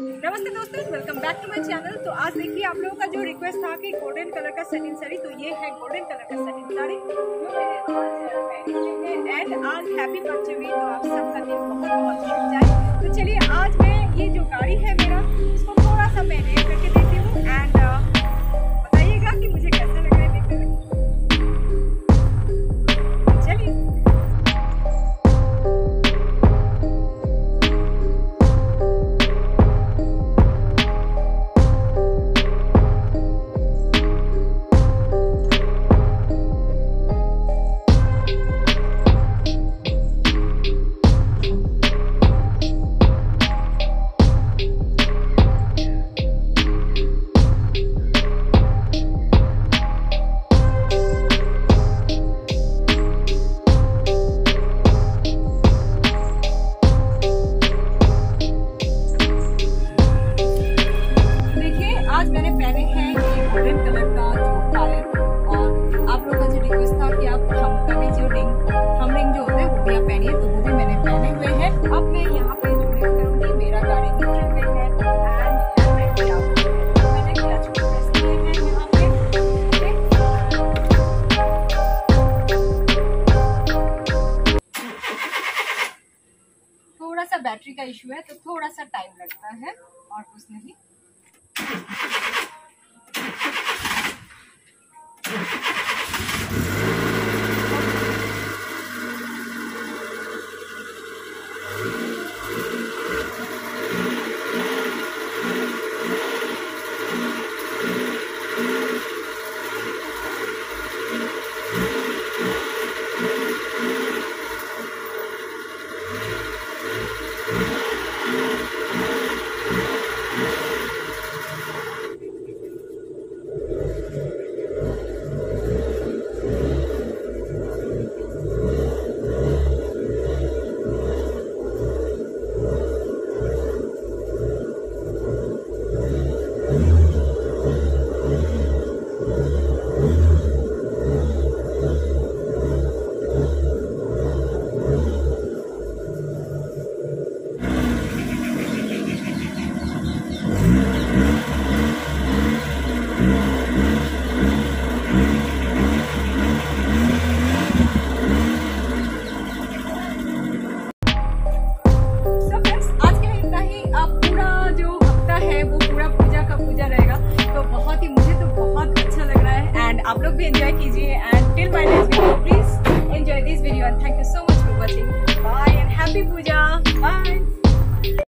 नमस्ते दोस्तों, welcome back to my channel. तो आज देखिए आप लोगों का जो रिक्वेस्ट था कि गोल्डन कलर का सटीन साड़ी, तो ये है गोल्डन कलर का सटीन साड़ी एंड आज हैप्पी पंचमी। तो आप सबका दिन बहुत बहुत शुभ जाए। तो चलिए आज मैं ये जो गाड़ी है मेरा उसको थोड़ा सा पहने करके देती हूँ एंड बताइएगा कि मुझे कैसा लग रहा है देखने में। बैटरी का इशू है तो थोड़ा सा टाइम लगता है और कुछ नहीं।